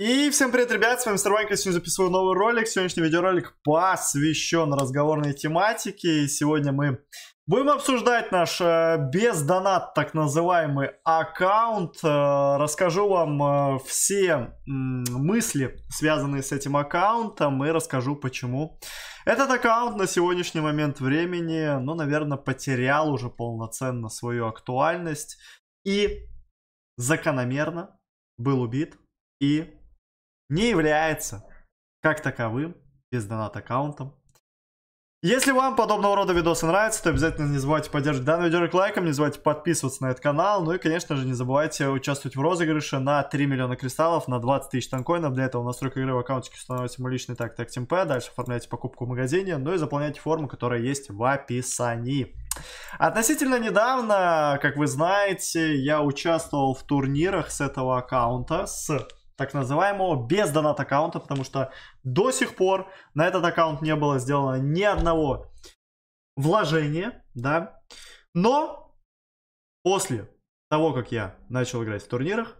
И всем привет, ребят, с вами Mr.BaHbKa123, сегодня записываю новый ролик. Сегодняшний видеоролик посвящен разговорной тематике. И сегодня мы будем обсуждать наш без донат так называемый аккаунт. Расскажу вам все мысли, связанные с этим аккаунтом, и расскажу, почему этот аккаунт на сегодняшний момент времени, ну, наверное, потерял уже полноценно свою актуальность и закономерно был убит и не является как таковым без донат аккаунтом. Если вам подобного рода видосы нравятся, то обязательно не забывайте поддерживать данный видеоролик лайком, не забывайте подписываться на этот канал, ну и, конечно же, не забывайте участвовать в розыгрыше на 3 миллиона кристаллов, на 20 тысяч танкоинов. Для этого в настройках игры в аккаунте устанавливайте мой личный тактик ТМП, дальше оформляйте покупку в магазине, ну и заполняйте форму, которая есть в описании. Относительно недавно, как вы знаете, я участвовал в турнирах с этого аккаунта, с так называемого без донат аккаунта, потому что до сих пор на этот аккаунт не было сделано ни одного вложения, да. Но после того, как я начал играть в турнирах,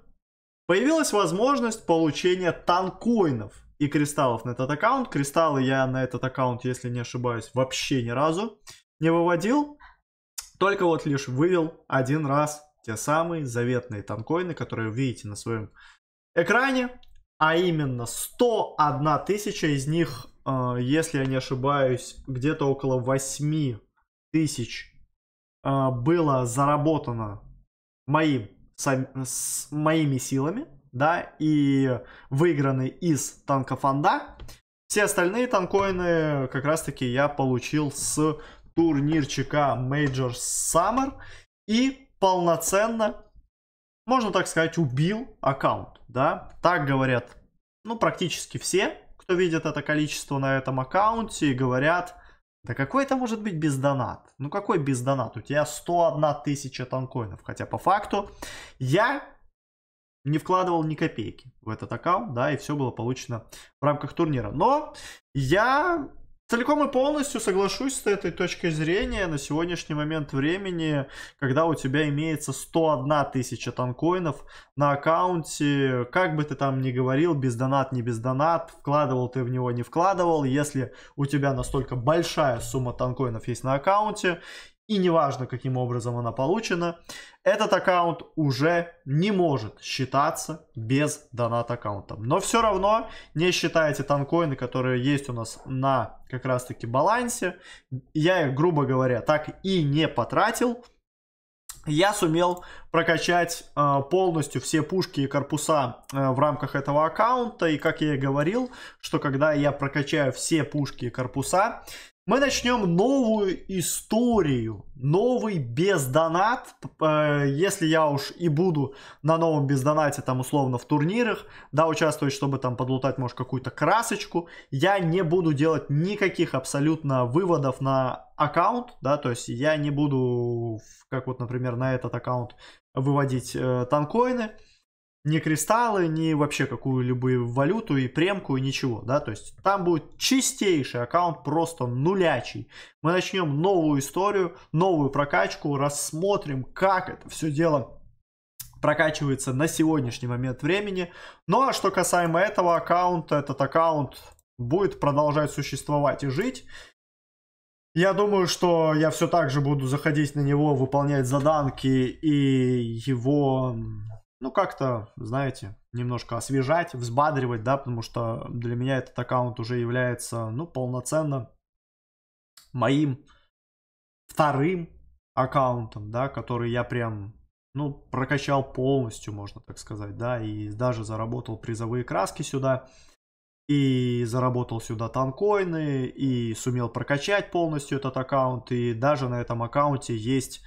появилась возможность получения танкоинов и кристаллов на этот аккаунт. Кристаллы я на этот аккаунт, если не ошибаюсь, вообще ни разу не выводил, только вот лишь вывел один раз те самые заветные танкоины, которые вы видите на своем экране, а именно 101 тысяча из них, если я не ошибаюсь, где-то около 8 тысяч было заработано моими силами, да, и выиграны из танкофонда. Все остальные танкоины как раз таки я получил с турнирчика Major Summer и полноценно, можно так сказать, убил аккаунт, да, так говорят, ну, практически все, кто видит это количество на этом аккаунте, и говорят, да какой это может быть без донат, ну какой без донат, у тебя 101 тысяча танкоинов, хотя по факту я не вкладывал ни копейки в этот аккаунт, да, и все было получено в рамках турнира, но я целиком и полностью соглашусь с этой точкой зрения на сегодняшний момент времени, когда у тебя имеется 101 тысяча танкоинов на аккаунте, как бы ты там ни говорил, без донат, не без донат, вкладывал ты в него, не вкладывал, если у тебя настолько большая сумма танкоинов есть на аккаунте, и неважно, каким образом она получена, этот аккаунт уже не может считаться без донат аккаунтом. Но все равно не считайте танкоины, которые есть у нас на как раз таки балансе. Я их, грубо говоря, так и не потратил. Я сумел прокачать полностью все пушки и корпуса в рамках этого аккаунта. И как я и говорил, что когда я прокачаю все пушки и корпуса, мы начнем новую историю, новый бездонат. Если я уж и буду на новом бездонате, там условно в турнирах, да, участвовать, чтобы там подлутать, может, какую-то красочку, я не буду делать никаких абсолютно выводов на аккаунт, да, то есть я не буду, как вот, например, на этот аккаунт выводить танкоины, ни кристаллы, ни вообще какую-либо валюту и премку, и ничего, да, то есть там будет чистейший аккаунт, просто нулячий. Мы начнем новую историю, новую прокачку, рассмотрим, как это все дело прокачивается на сегодняшний момент времени. Ну, а что касаемо этого аккаунта, этот аккаунт будет продолжать существовать и жить. Я думаю, что я все так же буду заходить на него, выполнять заданки и его, ну, как-то, знаете, немножко освежать, взбадривать, да, потому что для меня этот аккаунт уже является, ну, полноценно моим вторым аккаунтом, да, который я прям, ну, прокачал полностью, можно так сказать, да, и даже заработал призовые краски сюда, и заработал сюда танкоины, и сумел прокачать полностью этот аккаунт, и даже на этом аккаунте есть,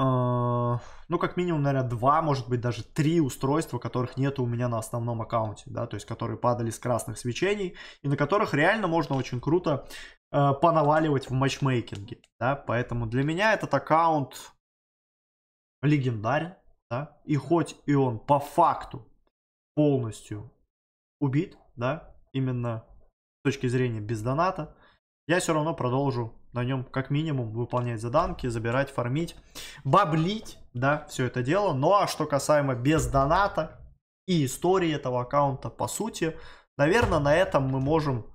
ну, как минимум, наверное, 2, может быть, даже 3 устройства, которых нету у меня на основном аккаунте, да, то есть, которые падали с красных свечений, и на которых реально можно очень круто понаваливать в матчмейкинге, да, поэтому для меня этот аккаунт легендарен, да, и хоть и он по факту полностью убит, да, именно с точки зрения без доната, я все равно продолжу на нем как минимум выполнять заданки, забирать, фармить, баблить, да, все это дело. Ну а что касаемо без доната и истории этого аккаунта, по сути. Наверное, на этом мы можем,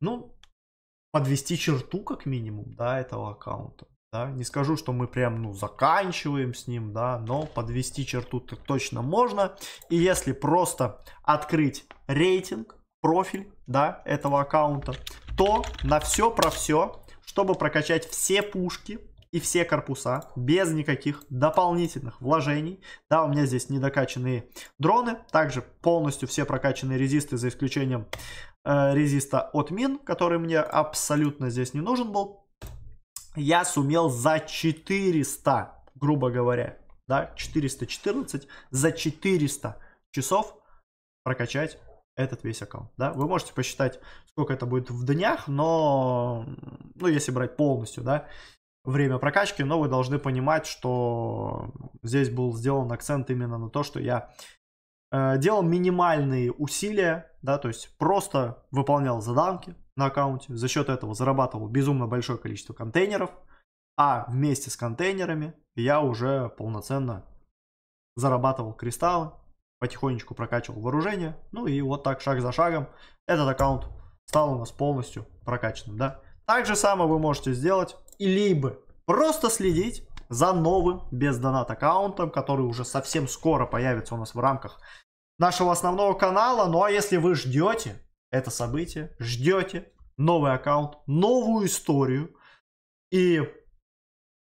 ну, подвести черту, как минимум, да, этого аккаунта. Да. Не скажу, что мы прям, ну, заканчиваем с ним, да, но подвести черту-то точно можно. И если просто открыть рейтинг, профиль, да, этого аккаунта, то на все про все, чтобы прокачать все пушки и все корпуса без никаких дополнительных вложений. Да, у меня здесь недокачанные дроны, также полностью все прокачанные резисты, за исключением резиста от мин, который мне абсолютно здесь не нужен был. Я сумел за 400, грубо говоря, да, 414, за 400 часов прокачать этот весь аккаунт, да. Вы можете посчитать, сколько это будет в днях, но, ну, если брать полностью, да, время прокачки, но вы должны понимать, что здесь был сделан акцент именно на то, что я делал минимальные усилия, да, то есть просто выполнял заданки на аккаунте, за счет этого зарабатывал безумно большое количество контейнеров, а вместе с контейнерами я уже полноценно зарабатывал кристаллы, потихонечку прокачивал вооружение, ну и вот так шаг за шагом этот аккаунт стал у нас полностью прокачанным, да. Так же самое вы можете сделать и либо просто следить за новым без донат аккаунтом, который уже совсем скоро появится у нас в рамках нашего основного канала. Ну а если вы ждете это событие, ждете новый аккаунт, новую историю и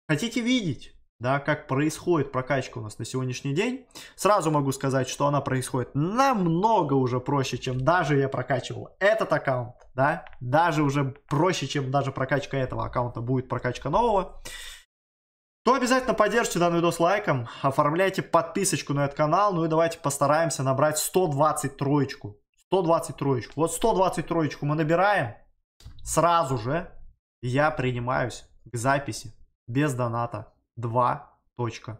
хотите видеть, да, как происходит прокачка у нас на сегодняшний день, сразу могу сказать, что она происходит намного уже проще, чем даже я прокачивал этот аккаунт, да, даже уже проще, чем даже прокачка этого аккаунта, будет прокачка нового. То обязательно поддержите данный видос лайком, оформляйте подписочку на этот канал, ну и давайте постараемся набрать 123-ку, 123-ку, вот 123-ку мы набираем, сразу же я принимаюсь к записи без доната 2.0.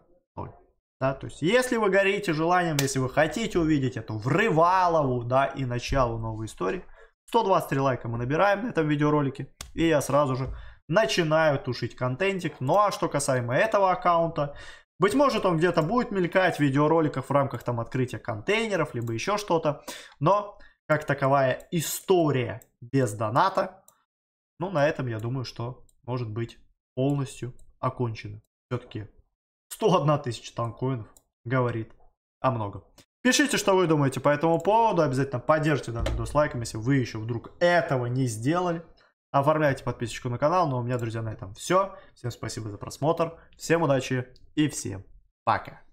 Да, то есть, если вы горите желанием, если вы хотите увидеть эту врывалову, да, и начало новой истории, 123 лайка мы набираем на этом видеоролике, и я сразу же начинаю тушить контентик. Ну а что касаемо этого аккаунта, быть может, он где-то будет мелькать в видеороликах в рамках там открытия контейнеров, либо еще что-то, но как таковая история без доната, ну, на этом, я думаю, что может быть полностью окончена. Все-таки 101 тысяча танкоинов говорит о многом. Пишите, что вы думаете по этому поводу. Обязательно поддержите данный видос лайком, если вы еще вдруг этого не сделали. Оформляйте подписочку на канал. Ну а у меня, друзья, на этом все. Всем спасибо за просмотр. Всем удачи и всем пока.